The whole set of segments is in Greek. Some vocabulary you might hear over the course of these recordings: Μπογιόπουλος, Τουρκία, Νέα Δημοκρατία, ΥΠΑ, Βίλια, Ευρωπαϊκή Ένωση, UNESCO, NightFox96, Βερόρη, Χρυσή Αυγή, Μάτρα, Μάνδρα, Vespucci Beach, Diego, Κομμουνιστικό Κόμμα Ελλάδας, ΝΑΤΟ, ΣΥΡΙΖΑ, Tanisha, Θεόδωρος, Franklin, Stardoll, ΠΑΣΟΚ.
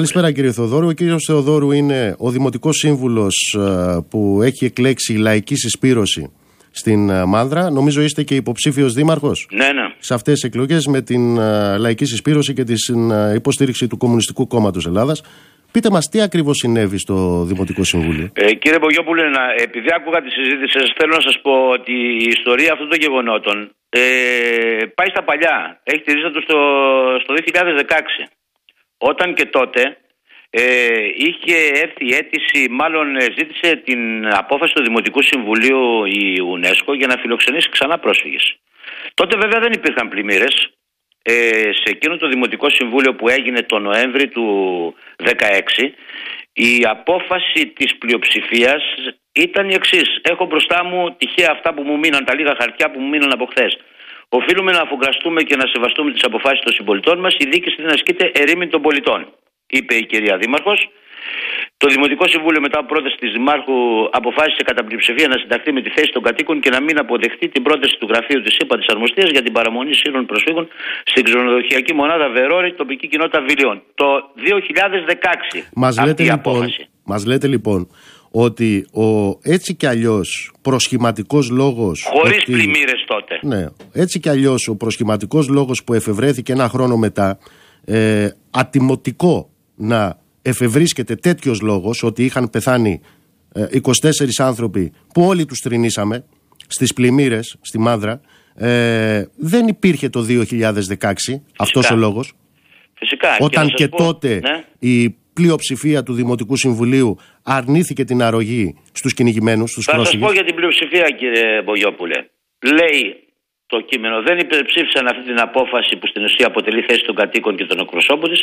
Καλησπέρα κύριε Θεοδόρου. Ο κύριος Θεοδόρου είναι ο Δημοτικός Σύμβουλος που έχει εκλέξει Λαϊκή Συσπείρωση στην Μάνδρα. Νομίζω είστε και υποψήφιος δήμαρχος. Ναι. Σε αυτές τις εκλογές με την Λαϊκή Συσπείρωση και την υποστήριξη του Κομμουνιστικού Κόμματος Ελλάδας. Πείτε μας τι ακριβώς συνέβη στο Δημοτικό Συμβούλιο. Κύριε Μπογιόπουλε, επειδή άκουγα τη συζήτηση σας, θέλω να σας πω ότι η ιστορία αυτών των γεγονότων πάει στα παλιά. Έχει τη ρίζα του στο 2016. Όταν και τότε είχε έρθει η αίτηση, μάλλον ζήτησε την απόφαση του Δημοτικού Συμβουλίου η UNESCO για να φιλοξενήσει ξανά πρόσφυγες. Τότε βέβαια δεν υπήρχαν πλημμύρες. Σε εκείνο το Δημοτικό Συμβούλιο που έγινε το Νοέμβρη του 2016, η απόφαση της πλειοψηφίας ήταν η εξής. Έχω μπροστά μου τυχαία αυτά που μου μείναν, τα λίγα χαρτιά που μου μείναν από χθες. Οφείλουμε να αφουγκραστούμε και να σεβαστούμε τις αποφάσεις των συμπολιτών μας. Η δίκη στην ασκείται ερήμην των πολιτών, είπε η κυρία Δήμαρχος. Το Δημοτικό Συμβούλιο, μετά από πρόταση της Δημάρχου, αποφάσισε κατά πλειοψηφία να συνταχθεί με τη θέση των κατοίκων και να μην αποδεχτεί την πρόταση του γραφείου της ΥΠΑ της Αρμοστίας για την παραμονή σύρων προσφύγων στην ξενοδοχειακή μονάδα Βερόρη, τοπική κοινότητα Βιλίων. Το 2016. Μας λέτε λοιπόν ότι έτσι κι αλλιώς προσχηματικός λόγος. Χωρίς πλημμύρες τότε. Ναι, έτσι κι αλλιώς ο προσχηματικός λόγος που εφευρέθηκε ένα χρόνο μετά, ατιμωτικό να εφευρίσκεται τέτοιος λόγος, ότι είχαν πεθάνει 24 άνθρωποι που όλοι τους θρηνήσαμε στις πλημμύρες στη Μάνδρα, δεν υπήρχε το 2016. Φυσικά. Αυτός ο λόγος. Φυσικά. Όταν και τότε η πλειοψηφία του Δημοτικού Συμβουλίου αρνήθηκε την αρρωγή στους κυνηγημένους, στους πρόσφυγες. Θα σας πω για την πλειοψηφία, κύριε Μπογιόπουλε. Λέει το κείμενο, δεν υπερψήφισαν αυτή την απόφαση που στην ουσία αποτελεί θέση των κατοίκων και των εκπροσώπων της.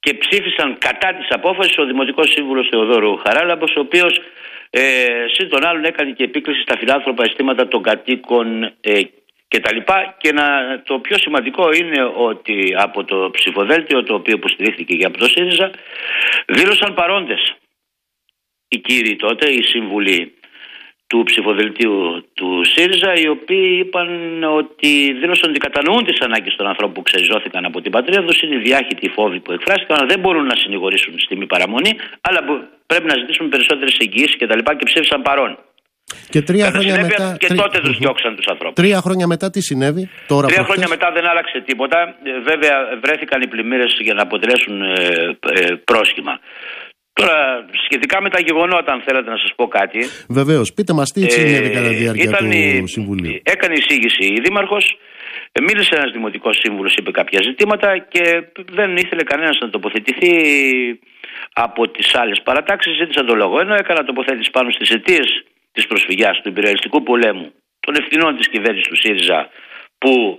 Και ψήφισαν κατά της απόφασης ο Δημοτικός Σύμβουλος Θεοδόρου Χαράλαμπος, ο οποίος σύν των άλλων έκανε και επίκληση στα φιλάνθρωπα αισθήματα των κατοίκων κτλ. Και το πιο σημαντικό είναι ότι από το ψηφοδέλτιο, το οποίο που στηρίχθηκε και από το ΣΥΡΙΖΑ, δήλωσαν παρόντες οι κύριοι τότε, οι σύμβουλοι του ψηφοδελτίου του ΣΥΡΙΖΑ, οι οποίοι είπαν ότι δήλωσαν ότι κατανοούν τις ανάγκες των ανθρώπων που ξεριζώθηκαν από την πατρίδα τους. Είναι διάχυτοι οι φόβοι που εκφράστηκαν, δεν μπορούν να συνηγορήσουν στη μη παραμονή, αλλά πρέπει να ζητήσουν περισσότερες εγγυήσεις κτλ. Και ψήφισαν παρόν. Και τότε τους διώξαν τους ανθρώπους. 3 χρόνια μετά τι συνέβη? 3 χρόνια μετά δεν άλλαξε τίποτα. Βέβαια βρέθηκαν οι πλημμύρες για να αποτελέσουν πρόσχημα. Τώρα, σχετικά με τα γεγονότα, αν θέλετε να σας πω κάτι. Βεβαίως, πείτε μας τι συνέβη κατά τη διάρκεια του Συμβουλίου. Έκανε εισήγηση η Δήμαρχος, μίλησε ένας Δημοτικός Σύμβουλος, είπε κάποια ζητήματα και δεν ήθελε κανένας να τοποθετηθεί από τις άλλες παρατάξεις. Ζήτησαν τον λόγο. Ενώ έκανα τοποθέτηση πάνω στις αιτίες της προσφυγιάς, του υπεριαλιστικού πολέμου, των ευθυνών της κυβέρνησης του ΣΥΡΙΖΑ, που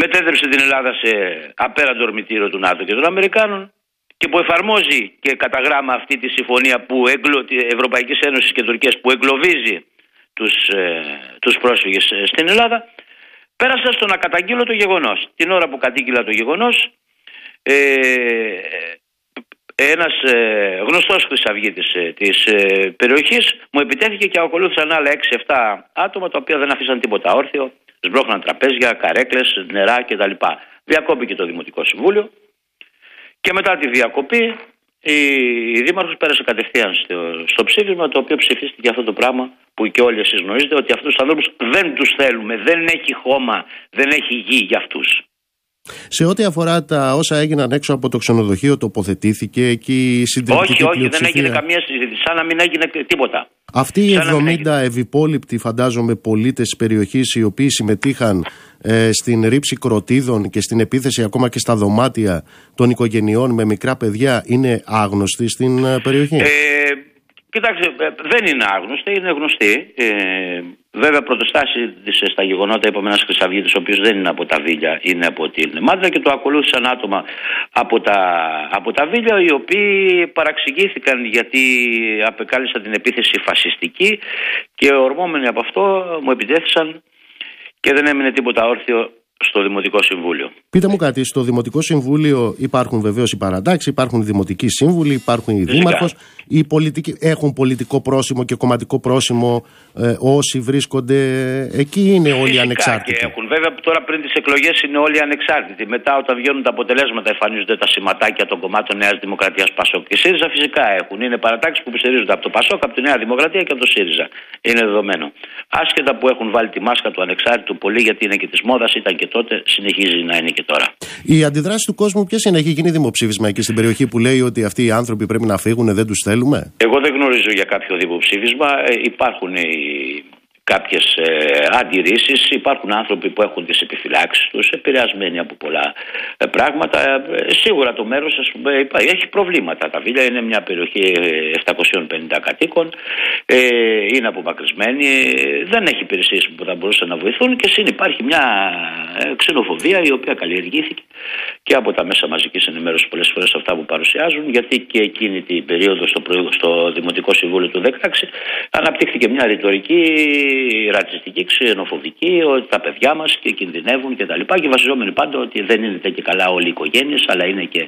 μετέδρεψε την Ελλάδα σε απέραντο ορμητήριο του ΝΑΤΟ και των Αμερικάνων, και που εφαρμόζει και κατά γράμμα αυτή τη συμφωνία της Ευρωπαϊκής Ένωσης και Τουρκίας που εγκλωβίζει τους πρόσφυγες στην Ελλάδα. Πέρασα στο να καταγγείλω το γεγονός. Την ώρα που κατήγγειλα το γεγονός, ένας γνωστός χρυσαυγίτης της περιοχής μου επιτέθηκε και ακολούθησαν άλλα 6-7 άτομα, τα οποία δεν αφήσαν τίποτα όρθιο, σμπρώχναν τραπέζια, καρέκλες, νερά κτλ. Διακόπηκε το Δημοτικό Συμβούλιο. Και μετά τη διακοπή η Δήμαρχος πέρασε κατευθείαν στο ψήφισμα, το οποίο ψηφίστηκε αυτό το πράγμα που και όλοι εσείς γνωρίζετε, ότι αυτούς τους ανθρώπους δεν τους θέλουμε, δεν έχει χώμα, δεν έχει γη για αυτούς. Σε ό,τι αφορά τα όσα έγιναν έξω από το ξενοδοχείο, τοποθετήθηκε εκεί η συντηρητική πλειοψηφία? Όχι, δεν έγινε καμία συζήτηση, σαν να μην έγινε τίποτα. Αυτοί οι 70 ευυπόλοιπτοι, φαντάζομαι, πολίτες της περιοχής, οι οποίοι συμμετείχαν στην ρήψη κροτίδων και στην επίθεση ακόμα και στα δωμάτια των οικογενειών με μικρά παιδιά, είναι άγνωστοι στην περιοχή? Κοιτάξτε, δεν είναι άγνωστοι, είναι γνωστοί. Βέβαια, πρωτοστάσισε στα γεγονότα, είπαμε, ένας χρυσαυγίτης, ο οποίος δεν είναι από τα Βίλια, είναι από την Μάτρα, και το ακολούθησαν άτομα από τα Βίλια, οι οποίοι παραξηγήθηκαν γιατί απεκάλυψαν την επίθεση φασιστική και ορμόμενοι από αυτό μου επιτέθησαν και δεν έμεινε τίποτα όρθιο στο Δημοτικό Συμβούλιο. Πείτε μου κάτι, στο Δημοτικό Συμβούλιο υπάρχουν βεβαίως οι παρατάξεις, υπάρχουν οι δημοτικοί σύμβουλοι, υπάρχουν οι δήμαρχος, οι πολιτικοί, έχουν πολιτικό πρόσημο και κομματικό πρόσημο όσοι βρίσκονται εκεί, είναι όλοι ανεξάρτητοι. Και έχουν, βέβαια τώρα πριν τις εκλογές είναι όλοι ανεξάρτητοι. Μετά όταν βγαίνουν τα αποτελέσματα εμφανίζονται τα σηματάκια των κομμάτων Νέας Δημοκρατίας, ΠΑΣΟΚ και ΣΥΡΙΖΑ, φυσικά έχουν. Είναι παρατάξεις που στηρίζονται από το ΠΑΣΟΚ, από τη Νέα Δημοκρατία και από το ΣΥΡΙΖΑ. Είναι δεδομένο. Άσχετα που έχουν βάλει τη μάσκα του ανεξάρτητου πολύ, γιατί είναι και της μόδας, ήταν και τότε, συνεχίζει να είναι και τώρα. Οι αντιδράσεις του κόσμου ποιες είναι? Έχει γίνει δημοψήφισμα εκεί στην περιοχή που λέει ότι αυτοί οι άνθρωποι πρέπει να φύγουν, δεν τους θέλουμε? Εγώ δεν γνωρίζω για κάποιο δημοψήφισμα. Υπάρχουν κάποιες αντιρρήσεις, υπάρχουν άνθρωποι που έχουν τις επιφυλάξεις τους, επηρεασμένοι από πολλά πράγματα. Σίγουρα το μέρος έχει προβλήματα. Τα Βίλια είναι μια περιοχή 750 κατοίκων, είναι απομακρυσμένη, δεν έχει υπηρεσίες που θα μπορούσαν να βοηθούν και υπάρχει μια ξενοφοβία η οποία καλλιεργήθηκε και από τα μέσα μαζικής ενημέρωσης πολλές φορές αυτά που παρουσιάζουν, γιατί και εκείνη την περίοδο στο Δημοτικό Συμβούλιο του 16 αναπτύχθηκε μια ρητορική ρατσιστική, ξενοφοβική, ότι τα παιδιά μας και κινδυνεύουν και τα λοιπά, και βασιζόμενοι πάντα ότι δεν είναι και καλά όλοι οι οικογένειες, αλλά είναι και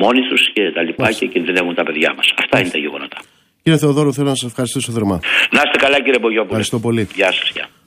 μόνοι τους και τα λοιπά και κινδυνεύουν τα παιδιά μας. Αυτά είναι τα γεγονότα. Κύριε Θεοδόρου, θέλω να σας ευχαριστήσω θερμά. Να είστε καλά, κύριε Μπογιόπουλο. Ευχαριστώ πολύ. Γεια σας.